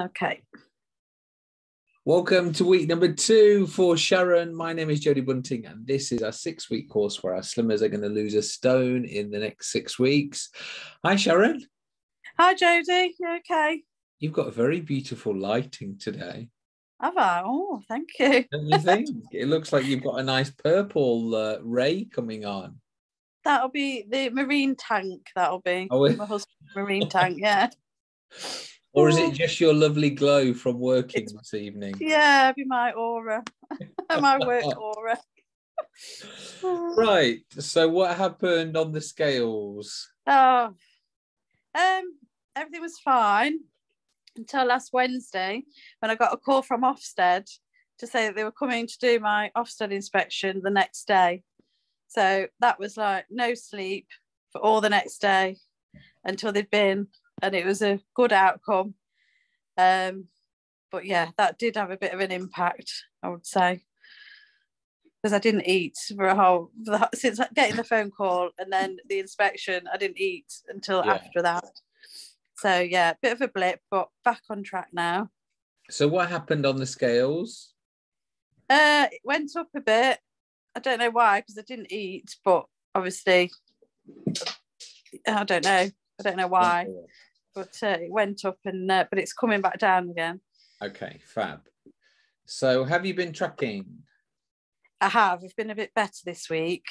Okay. Welcome to week number 2 for Sharon. My name is Jody Bunting, and this is our 6-week course where our slimmers are going to lose a stone in the next 6 weeks. Hi, Sharon. Hi, Jody. You okay? You've got a very beautiful lighting today. Have I? Oh, thank you. Don't you think? It looks like you've got a nice purple ray coming on. That'll be the marine tank. That'll be my husband's marine tank, yeah. Or is it just your lovely glow from working this evening? Yeah, it'd be my aura, my work aura. Right, so what happened on the scales? Oh, everything was fine until last Wednesday when I got a call from Ofsted to say that they were coming to do my Ofsted inspection the next day. So that was like no sleep for all the next day until they'd been... And it was a good outcome. But yeah, that did have a bit of an impact, I would say. Because I didn't eat for a whole, since getting the phone call and then the inspection, I didn't eat until after that. So yeah, bit of a blip, but back on track now. So what happened on the scales? It went up a bit. I don't know why, because I didn't eat, but obviously, I don't know. I don't know why, but it went up, and but it's coming back down again. Okay, fab. So have you been tracking? I have. I've been a bit better this week,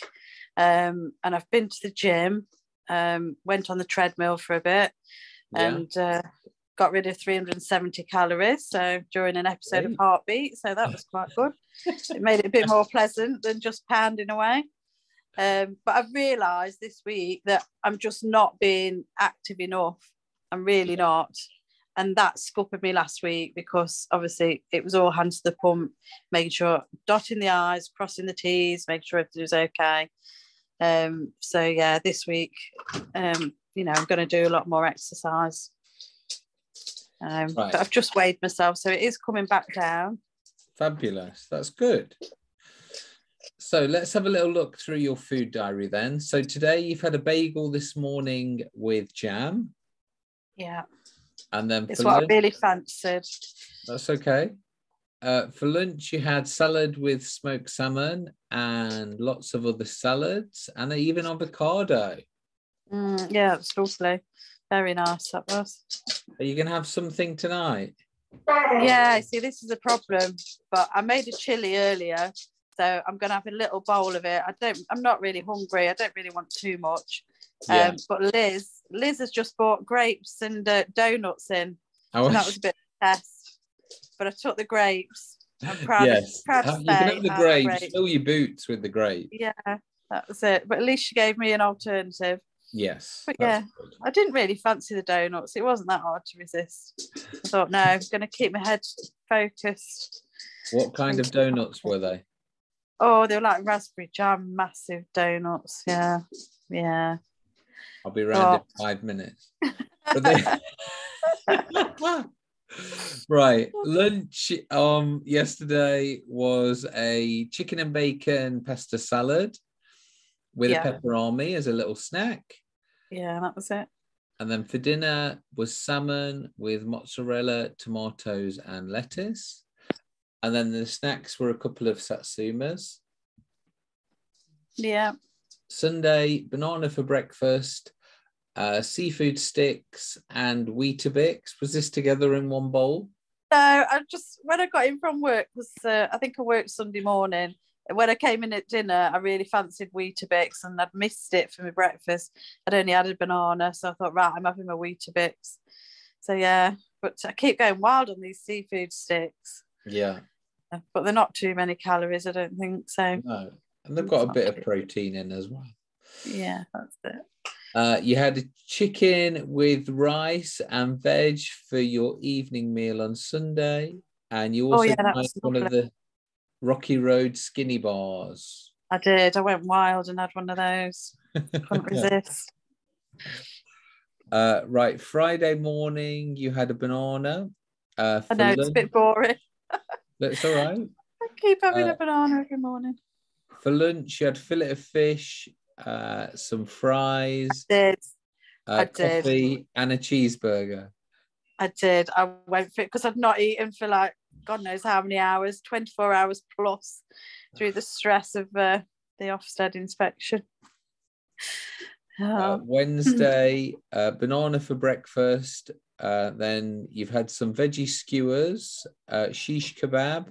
and I've been to the gym, went on the treadmill for a bit, and got rid of 370 calories, so during an episode of Heartbeat, so that was quite good. It made it a bit more pleasant than just pounding away. But I've realised this week that I'm just not being active enough. I'm really not. And that scuppered me last week because obviously it was all hands to the pump, making sure, dotting the I's, crossing the T's, making sure everything was okay. So yeah, this week, you know, I'm going to do a lot more exercise. But I've just weighed myself, so it is coming back down. Fabulous. That's good. So let's have a little look through your food diary then. So today you've had a bagel this morning with jam. Yeah. And then it's what I really fancied. That's okay. For lunch you had salad with smoked salmon and lots of other salads and even avocado. Yeah, it's lovely. Very nice that was. Are you going to have something tonight? Yeah, see this is a problem. But I made a chili earlier. So I'm going to have a little bowl of it. I'm not really hungry. I don't really want too much. But Liz has just bought grapes and donuts in. So that was a bit of a test. But I took the grapes. I'm proud. Yes. Proud to say, you can have the grapes. Fill your boots with the grapes. Yeah, that was it. But at least she gave me an alternative. Yes. But yeah, good. I didn't really fancy the donuts. It wasn't that hard to resist. I thought, no, I'm going to keep my head focused. What kind of donuts were they? Oh, they were like raspberry jam, massive donuts. Yeah, yeah. I'll be round in 5 minutes. Right, lunch yesterday was a chicken and bacon pasta salad with a pepperami as a little snack. Yeah, that was it. And then for dinner was salmon with mozzarella, tomatoes and lettuce. And then the snacks were a couple of satsumas. Yeah. Sunday, banana for breakfast, seafood sticks and Weetabix. Was this together in one bowl? No, I just, when I got in from work, I think I worked Sunday morning. When I came in at dinner, I really fancied Weetabix and I'd missed it for my breakfast. I'd only had a banana, so I thought, right, I'm having my Weetabix. So, yeah, but I keep going wild on these seafood sticks. Yeah, but they're not too many calories, I don't think so. No, and they've got a bit of protein in as well. Yeah, that's it. You had a chicken with rice and veg for your evening meal on Sunday, and you also had one of the Rocky Road Skinny Bars. I did. I went wild and had one of those. Couldn't resist. Right, Friday morning you had a banana. I know it's a bit boring. That's all right. I keep having a banana every morning. For lunch, you had fillet of fish, some fries, I did. Coffee and a cheeseburger. I did. I went for it because I'd not eaten for like God knows how many hours, 24 hours plus, through the stress of the Ofsted inspection. Wednesday, banana for breakfast. Then you've had some veggie skewers, shish kebab.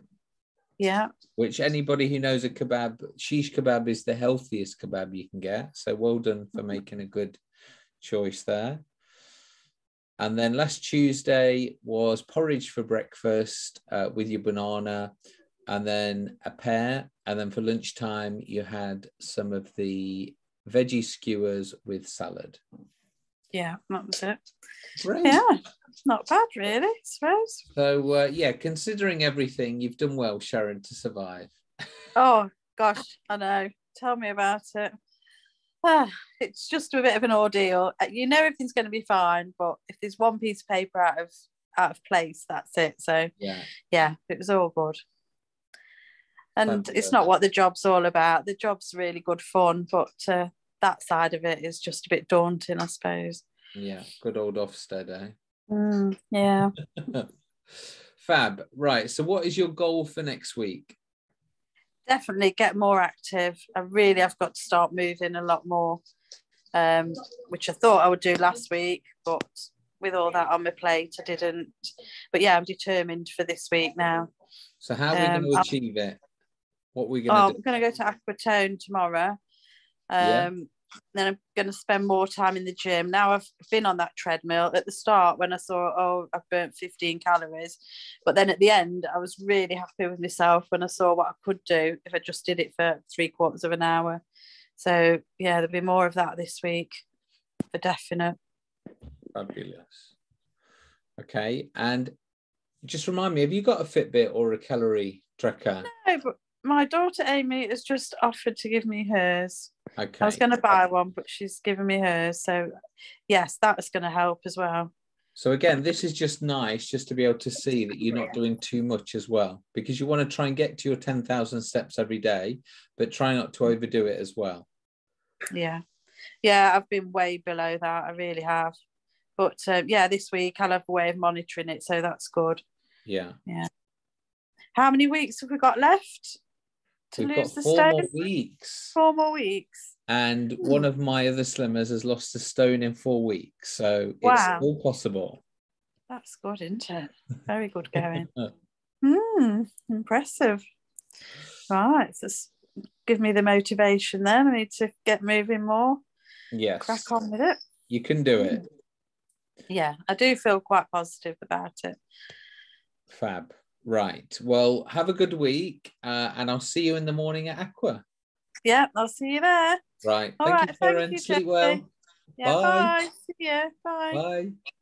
Yeah. Which anybody who knows a kebab, shish kebab is the healthiest kebab you can get. So well done for making a good choice there. And then last Tuesday was porridge for breakfast with your banana, and then a pear. And then for lunchtime, you had some of the veggie skewers with salad. Yeah, that was it. Right. Yeah, not bad, really, I suppose. So, yeah, considering everything, you've done well, Sharon, to survive. Oh, gosh, I know. Tell me about it. It's just a bit of an ordeal. You know everything's going to be fine, but if there's one piece of paper out of place, that's it. So yeah, it was all good. And that's it's good. Not what the job's all about. The job's really good fun, but that side of it is just a bit daunting, I suppose. Yeah, good old Ofsted, eh? Yeah. Fab. Right, so what is your goal for next week? Definitely get more active. I've got to start moving a lot more, which I thought I would do last week, but with all that on my plate, I didn't. But yeah, I'm determined for this week now. So how are we going to achieve it? What are we going to do? I'm going to go to Aquatone tomorrow. Then I'm going to spend more time in the gym. Now I've been on that treadmill at the start when I saw, I've burnt 15 calories. But then at the end, I was really happy with myself when I saw what I could do if I just did it for 3/4 of an hour. So, yeah, there'll be more of that this week for definite. Fabulous. Okay. And just remind me, have you got a Fitbit or a calorie tracker? No, but my daughter Amy has just offered to give me hers. Okay. I was going to buy one, but she's given me hers. So, yes, that's going to help as well. So, again, this is just nice just to be able to see that you're not doing too much as well, because you want to try and get to your 10,000 steps every day, but try not to overdo it as well. Yeah. Yeah, I've been way below that. I really have. But, yeah, this week I'll have a way of monitoring it. So that's good. Yeah. Yeah. How many weeks have we got left? We've got 4 more weeks. 4 more weeks. And one of my other slimmers has lost a stone in 4 weeks. So it's all possible. That's good, isn't it? Very good going. Impressive. Right. So give me the motivation then. I need to get moving more. Yes. Crack on with it. You can do it. Yeah. I do feel quite positive about it. Fab. Right. Well, have a good week, and I'll see you in the morning at Aqua. Yeah, I'll see you there. Right. All right. Thank you, Sharon. Sleep well. Yeah, bye. See you. Bye. Bye.